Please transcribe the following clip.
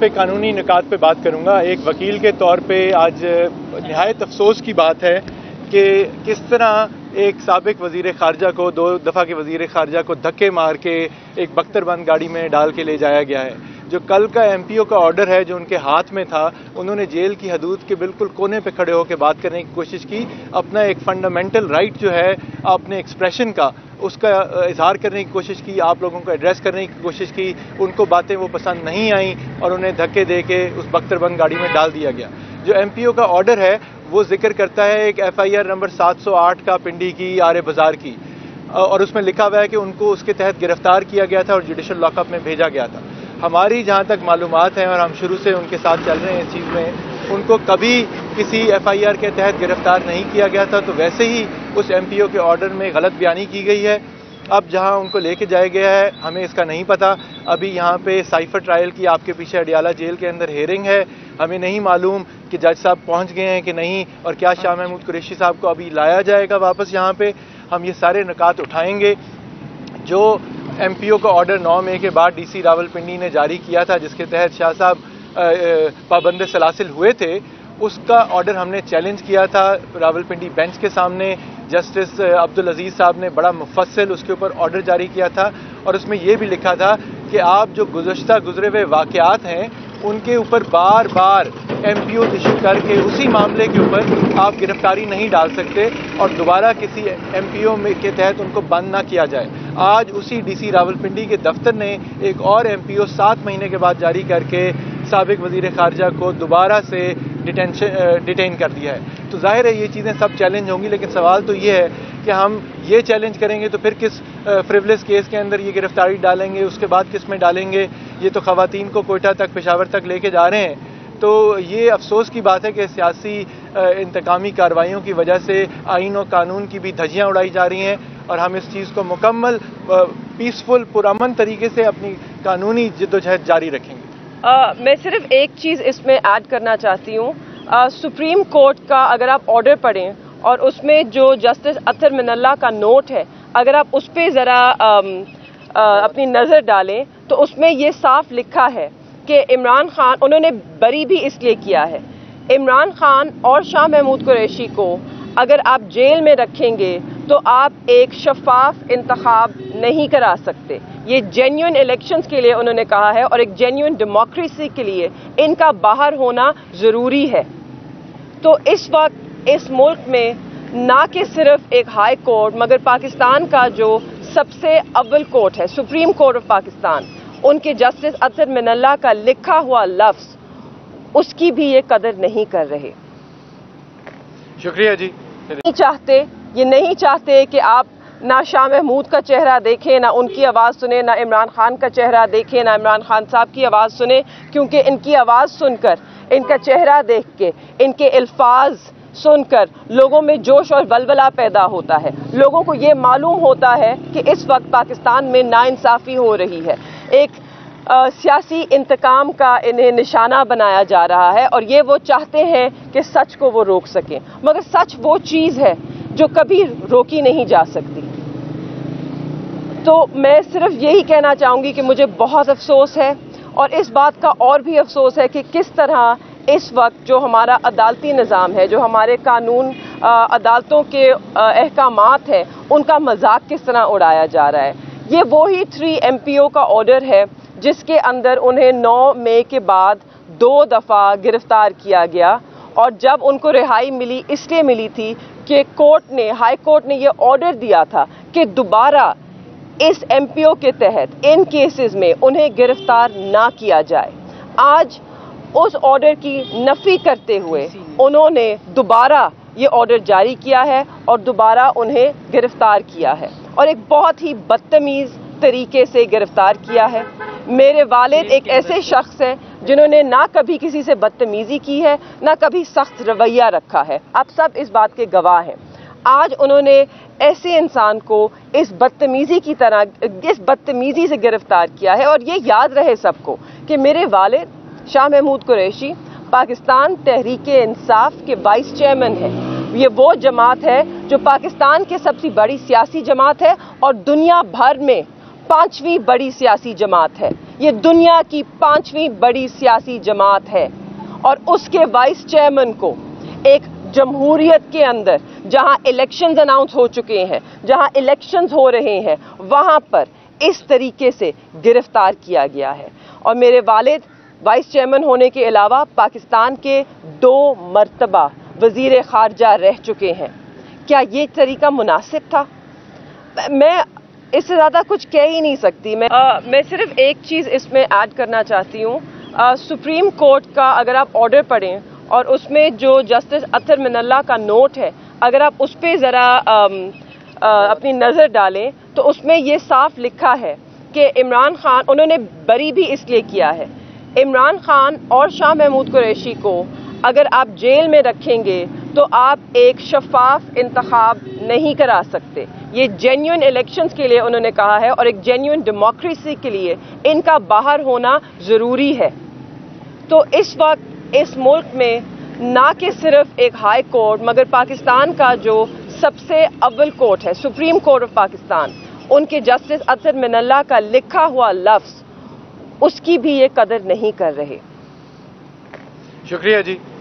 पे कानूनी निकात पे बात करूंगा। एक वकील के तौर पे आज नहायत अफसोस की बात है कि किस तरह एक साबिक वज़ीर ख़ारजा को, दो दफ़ा के वज़ीर ख़ारजा को धक्के मार के एक बख्तरबंद गाड़ी में डाल के ले जाया गया है। जो कल का MPO का ऑर्डर है जो उनके हाथ में था, उन्होंने जेल की हदूद के बिल्कुल कोने पे खड़े होकर बात करने की कोशिश की, अपना एक फंडामेंटल राइट जो है अपने एक्सप्रेशन का, उसका इजहार करने की कोशिश की, आप लोगों को एड्रेस करने की कोशिश की। उनको बातें वो पसंद नहीं आई और उन्हें धक्के दे के उस बख्तरबंद गाड़ी में डाल दिया गया। जो MPO का ऑर्डर है वो जिक्र करता है एक FIR नंबर 708 का, पिंडी की, आरे बाज़ार की, और उसमें लिखा हुआ है कि उनको उसके तहत गिरफ्तार किया गया था और जुडिशल लॉकअप में भेजा गया था। हमारी जहाँ तक मालूमात हैं और हम शुरू से उनके साथ चल रहे हैं इस चीज़ में, उनको कभी किसी FIR के तहत गिरफ्तार नहीं किया गया था। तो वैसे ही उस MPO के ऑर्डर में गलत बयानी की गई है। अब जहाँ उनको लेके जाया गया है हमें इसका नहीं पता। अभी यहाँ पे साइफर ट्रायल की आपके पीछे अडियाला जेल के अंदर हेयरिंग है। हमें नहीं मालूम कि जज साहब पहुँच गए हैं कि नहीं, और क्या शाह महमूद कुरैशी साहब को अभी लाया जाएगा वापस यहाँ पर। हम ये सारे नुकात उठाएँगे। जो MPO का ऑर्डर 9 मई के बाद DC रावलपिंडी ने जारी किया था, जिसके तहत शाह साहब पाबंद सलासिल हुए थे, उसका ऑर्डर हमने चैलेंज किया था रावलपिंडी बेंच के सामने। जस्टिस अब्दुल अजीज़ साहब ने बड़ा मुफस्सिल उसके ऊपर ऑर्डर जारी किया था और उसमें ये भी लिखा था कि आप जो गुज़श्ता गुजरे हुए वाक़यात हैं उनके ऊपर बार बार MPO इशू करके उसी मामले के ऊपर आप गिरफ्तारी नहीं डाल सकते और दोबारा किसी MPO में के तहत उनको बंद ना किया जाए। आज उसी DC रावलपिंडी के दफ्तर ने एक और MPO 7 महीने के बाद जारी करके साबिक वज़ीर ख़ारजा को दोबारा से डिटेन कर दिया है। तो जाहिर है ये चीज़ें सब चैलेंज होंगी, लेकिन सवाल तो ये है कि हम ये चैलेंज करेंगे तो फिर किस फ्रिवलेस केस के अंदर ये गिरफ्तारी डालेंगे, उसके बाद किस में डालेंगे। ये तो ख़वातीन को कोयटा तक, पेशावर तक लेके जा रहे हैं। तो ये अफसोस की बात है कि सियासी इंतकामी कार्रवाइयों की वजह से आइन और कानून की भी धज्जियाँ उड़ाई जा रही हैं। और हम इस चीज़ को मुकम्मल पीसफुल पुरअमन तरीके से अपनी कानूनी जिद्दोजहद जारी रखेंगे। मैं सिर्फ एक चीज़ इसमें ऐड करना चाहती हूँ। सुप्रीम कोर्ट का अगर आप ऑर्डर पढ़ें और उसमें जो जस्टिस अख्तर मिनल्ला का नोट है, अगर आप उस पर ज़रा अपनी नज़र डालें तो उसमें ये साफ लिखा है कि इमरान खान, उन्होंने बरी भी इसलिए किया है, इमरान खान और शाह महमूद कुरैशी को अगर आप जेल में रखेंगे तो आप एक शफाफ इंतखाब नहीं करा सकते। ये जेन्युइन इलेक्शंस के लिए उन्होंने कहा है और एक जेन्युइन डेमोक्रेसी के लिए इनका बाहर होना ज़रूरी है। तो इस वक्त इस मुल्क में ना कि सिर्फ एक हाई कोर्ट, मगर पाकिस्तान का जो सबसे अव्वल कोर्ट है, सुप्रीम कोर्ट ऑफ पाकिस्तान, उनके जस्टिस अख्तर मिनल्ला का लिखा हुआ लफ्ज़, उसकी भी ये कदर नहीं कर रहे। शुक्रिया जी। ये नहीं चाहते कि आप ना शाह महमूद का चेहरा देखें, ना उनकी आवाज़ सुने, ना इमरान खान का चेहरा देखें, ना इमरान खान साहब की आवाज़ सुने, क्योंकि इनकी आवाज़ सुनकर, इनका चेहरा देख के, इनके अल्फाज सुनकर लोगों में जोश और बलबला पैदा होता है। लोगों को ये मालूम होता है कि इस वक्त पाकिस्तान में नाइंसाफ़ी हो रही है, एक सियासी इंतकाम का इन्हें निशाना बनाया जा रहा है और ये वो चाहते हैं कि सच को वो रोक सकें, मगर सच वो चीज़ है जो कभी रोकी नहीं जा सकती। तो मैं सिर्फ यही कहना चाहूँगी कि मुझे बहुत अफसोस है और इस बात का और भी अफसोस है कि किस तरह इस वक्त जो हमारा अदालती निज़ाम है, जो हमारे कानून अदालतों के अहकामात हैं, उनका मजाक किस तरह उड़ाया जा रहा है। ये वही 3 MPO का ऑर्डर है जिसके अंदर उन्हें 9 मई के बाद 2 दफ़ा गिरफ्तार किया गया और जब उनको रिहाई मिली इसलिए मिली थी कि कोर्ट ने, हाई कोर्ट ने ये ऑर्डर दिया था कि दोबारा इस MPO के तहत इन केसेस में उन्हें गिरफ्तार ना किया जाए। आज उस ऑर्डर की नफ़ी करते हुए उन्होंने दोबारा ये ऑर्डर जारी किया है और दोबारा उन्हें गिरफ्तार किया है और एक बहुत ही बदतमीज़ तरीके से गिरफ्तार किया है। मेरे वालिद एक ऐसे शख्स हैं जिन्होंने ना कभी किसी से बदतमीज़ी की है, ना कभी सख्त रवैया रखा है। आप सब इस बात के गवाह हैं। आज उन्होंने ऐसे इंसान को इस बदतमीज़ी से गिरफ्तार किया है। और ये याद रहे सबको कि मेरे वालिद शाह महमूद कुरैशी पाकिस्तान तहरीक-ए-इंसाफ के वाइस चेयरमैन हैं। ये वो जमात है जो पाकिस्तान के सबसे बड़ी सियासी जमात है और दुनिया भर में 5वीं बड़ी सियासी जमात है। ये दुनिया की 5वीं बड़ी सियासी जमात है और उसके वाइस चेयरमैन को एक जमहूरियत के अंदर जहां इलेक्शंस अनाउंस हो चुके हैं, जहां इलेक्शंस हो रहे हैं, वहां पर इस तरीके से गिरफ्तार किया गया है। और मेरे वालिद वाइस चेयरमैन होने के अलावा पाकिस्तान के 2 मरतबा वज़ीर ख़ारजा रह चुके हैं। क्या ये तरीका मुनासिब था? मैं इससे ज़्यादा कुछ कह ही नहीं सकती। मैं सिर्फ एक चीज़ इसमें ऐड करना चाहती हूँ। सुप्रीम कोर्ट का अगर आप ऑर्डर पढ़ें और उसमें जो जस्टिस अख्तर मिनल्ला का नोट है, अगर आप उस पर ज़रा अपनी नज़र डालें तो उसमें ये साफ लिखा है कि इमरान खान, उन्होंने बरी भी इसलिए किया है, इमरान खान और शाह महमूद कुरैशी को अगर आप जेल में रखेंगे तो आप एक शफाफ इंतखाब नहीं करा सकते। ये जेन्युइन इलेक्शंस के लिए उन्होंने कहा है और एक जेन्युइन डेमोक्रेसी के लिए इनका बाहर होना ज़रूरी है। तो इस वक्त इस मुल्क में ना कि सिर्फ एक हाई कोर्ट मगर पाकिस्तान का जो सबसे अव्वल कोर्ट है, सुप्रीम कोर्ट ऑफ पाकिस्तान, उनके जस्टिस अख्तर मिनल्ला का लिखा हुआ लफ्ज़ उसकी भी ये कदर नहीं कर रहे। शुक्रिया जी।